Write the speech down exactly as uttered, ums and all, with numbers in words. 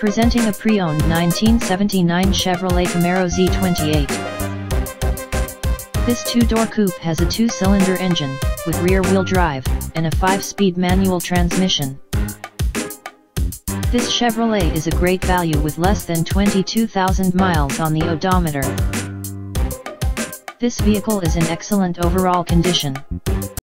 presenting a pre-owned nineteen seventy-nine Chevrolet Camaro Z twenty-eight. This two-door coupe has a two-cylinder engine, with rear-wheel drive, and a five-speed manual transmission. This Chevrolet is a great value with less than twenty-two thousand miles on the odometer. This vehicle is in excellent overall condition.